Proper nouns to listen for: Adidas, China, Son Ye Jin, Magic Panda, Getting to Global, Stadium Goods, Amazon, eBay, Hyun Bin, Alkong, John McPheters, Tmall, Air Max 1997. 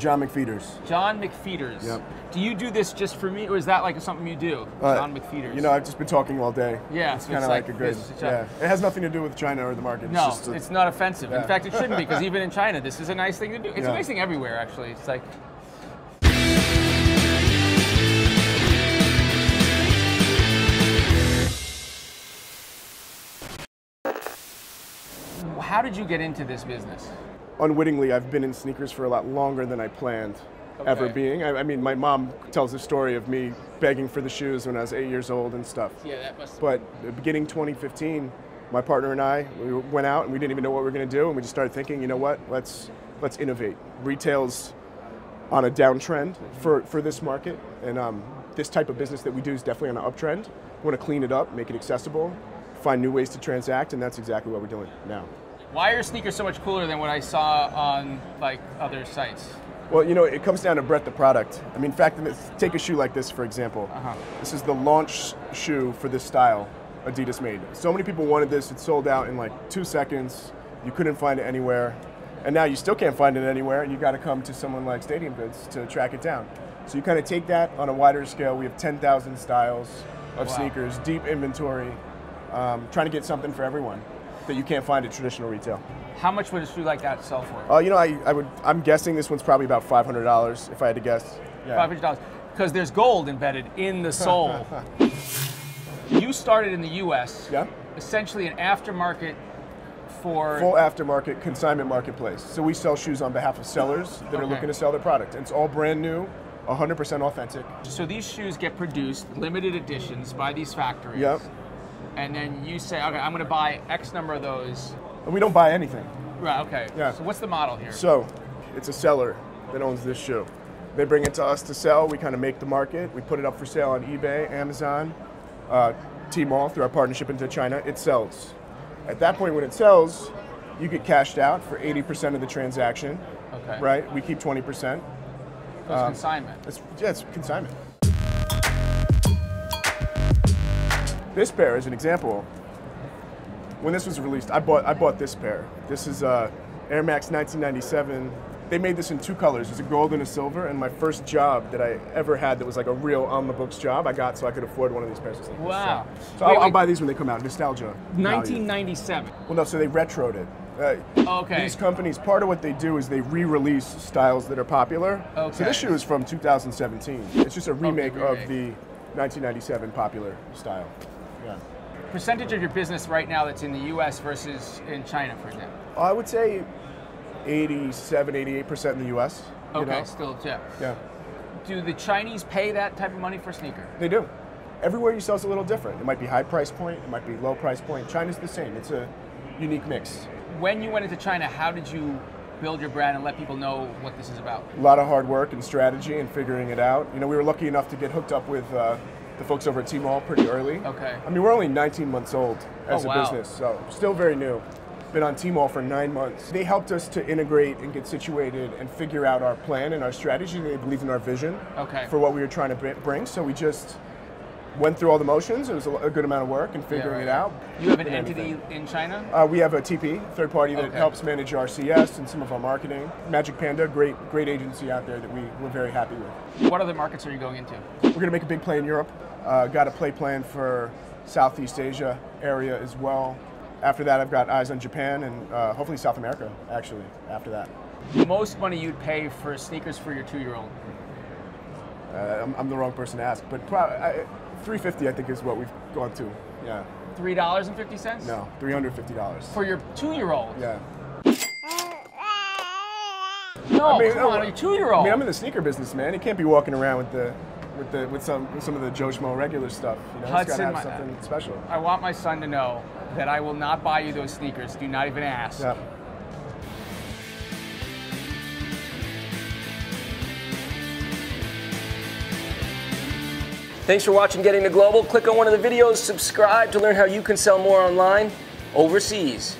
John McPheters. John McPheters. Yep. Do you do this just for me, or is that like something you do? John McPheters. You know, I've just been talking all day. Yeah. It's kind of like a good, yeah. It has nothing to do with China or the market. No, it's not offensive. Yeah. In fact, it shouldn't be, because even in China, this is a nice thing to do. It's a nice thing everywhere, actually. It's like... How did you get into this business? Unwittingly, I've been in sneakers for a lot longer than I planned ever being. I mean, my mom tells the story of me begging for the shoes when I was 8 years old and stuff. Yeah, that must have been. But beginning 2015, my partner and I, we went out and we didn't even know what we were going to do, and we just started thinking, you know what, let's innovate. Retail's on a downtrend for this market, and this type of business that we do is definitely on an uptrend. We want to clean it up, make it accessible, find new ways to transact, and that's exactly what we're doing now. Why are sneakers so much cooler than what I saw on like other sites? Well, you know, it comes down to breadth of product. I mean, fact that take a shoe like this, for example. This is the launch shoe for this style Adidas made. So many people wanted this. It sold out in like 2 seconds. You couldn't find it anywhere. And now you still can't find it anywhere, and you got to come to someone like Stadium Goods to track it down. So you kind of take that on a wider scale. We have 10,000 styles of sneakers, deep inventory, trying to get something for everyone that you can't find at traditional retail. How much would a shoe like that sell for? You know, I'm guessing this one's probably about $500 if I had to guess. Yeah. $500, because there's gold embedded in the sole. You started in the U.S. Yeah. Essentially an aftermarket for... Full aftermarket consignment marketplace. So we sell shoes on behalf of sellers that are looking to sell their product. And it's all brand new, 100% authentic. So these shoes get produced, limited editions, by these factories. Yep. And then you say, okay, I'm going to buy X number of those. And we don't buy anything. Right, okay. Yeah. So what's the model here? So it's a seller that owns this shoe. They bring it to us to sell. We kind of make the market. We put it up for sale on eBay, Amazon, Tmall, through our partnership into China. It sells. At that point, when it sells, you get cashed out for 80% of the transaction. Okay. Right? We keep 20%. So it's consignment. It's consignment. This pair is an example. When this was released, I bought this pair. This is Air Max 1997. They made this in two colors. It was a gold and a silver, and my first job that I ever had that was like a real on-the-books job, I got so I could afford one of these pairs. Wow. So wait, I'll buy these when they come out. Nostalgia. 1997. Value. Well, no, so they retroed it. Okay. These companies, part of what they do is they re-release styles that are popular. Okay. So this shoe is from 2017. It's just a remake, of the 1997 popular style. Yeah. Percentage of your business right now that's in the U.S. versus in China, for example? I would say 87-88% in the U.S. Okay, you know? Still, yeah. Yeah. Do the Chinese pay that type of money for sneaker? They do. Everywhere you sell is a little different. It might be high price point, it might be low price point. China's the same. It's a unique mix. When you went into China, how did you build your brand and let people know what this is about? A lot of hard work and strategy and figuring it out. You know, we were lucky enough to get hooked up with the folks over at Tmall pretty early. Okay. I mean, we're only 19 months old as a business, so still very new. Been on Tmall for 9 months. They helped us to integrate and get situated and figure out our plan and our strategy. They believed in our vision for what we were trying to bring, so we just went through all the motions. It was a good amount of work and figuring it out. You have an entity in China? We have a TP, third party, that helps manage our CS and some of our marketing. Magic Panda, great agency out there that we're very happy with. What other markets are you going into? We're going to make a big play in Europe. Got a play plan for Southeast Asia area as well. After that, I've got eyes on Japan and hopefully South America, actually, after that. The most money you'd pay for sneakers for your 2-year-old? I'm the wrong person to ask, but probably $3.50 I think is what we've gone to. Yeah. $3.50? No, $350. For your 2-year-old? Yeah. No, I mean, come on, your 2-year-old. I mean, I'm in the sneaker business, man. You can't be walking around with some of the Joe Schmo regular stuff. You know, Hudson, it's gotta have something special. I want my son to know that I will not buy you those sneakers. Do not even ask. Yeah. Thanks for watching Getting to Global. Click on one of the videos, subscribe to learn how you can sell more online overseas.